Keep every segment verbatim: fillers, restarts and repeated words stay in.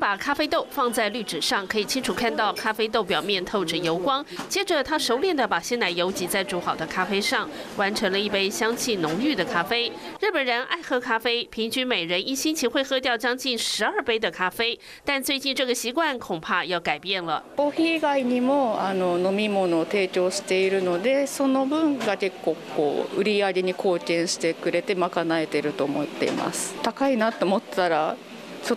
把咖啡豆放在滤纸上，可以清楚看到咖啡豆表面透着油光。接着，他熟练地把鲜奶油挤在煮好的咖啡上，完成了一杯香气浓郁的咖啡。日本人爱喝咖啡，平均每人一星期会喝掉将近十二杯的咖啡。但最近这个习惯恐怕要改变了。コーヒー以外にもあの飲み物を提供しているので、その分が結構こう売り上げに貢献してくれて賄えていると思っています。高いなと思ったら。ちょ、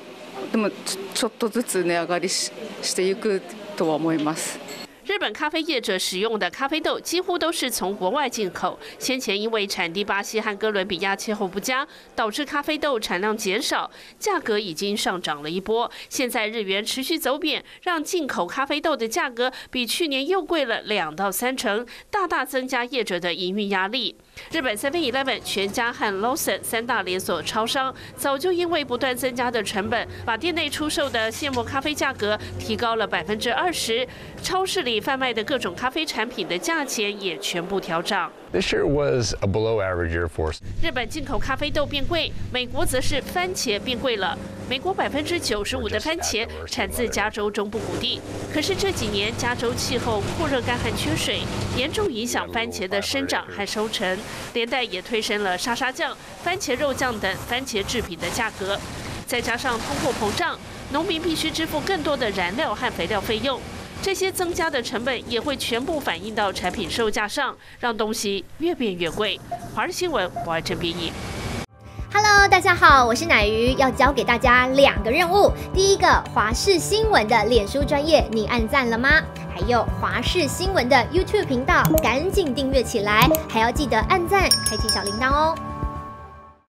でもちょっとずつ値上がりしていくとは思います。日本咖啡业者使用的咖啡豆几乎都是从国外进口。先前因为产地巴西和哥伦比亚气候不佳，导致咖啡豆产量减少，价格已经上涨了一波。现在日元持续走贬，让进口咖啡豆的价格比去年又贵了两到三成，大大增加业者的营运压力。日本 seven eleven、全家和 Lawson 三大连锁超商早就因为不断增加的成本，把店内出售的现磨咖啡价格提高了百分之二十，超市里贩卖的各种咖啡产品的价钱也全部调涨。This year was a below-average year for us. 日本进口咖啡豆变贵，美国则是番茄变贵了。美国百分之九十五的番茄产自加州中部谷地，可是这几年加州气候酷热干旱缺水，严重影响番茄的生长和收成，连带也推升了沙沙酱、番茄肉酱等番茄制品的价格。再加上通货膨胀，农民必须支付更多的燃料和肥料费用。这些增加的成本也会全部反映到产品售价上，让东西越变越贵。华视新闻我爱郑编译。Hello， 大家好，我是乃瑜，要教给大家两个任务。第一个，华视新闻的脸书专页，你按赞了吗？还有华视新闻的 YouTube 频道，赶紧订阅起来，还要记得按赞，开启小铃铛哦。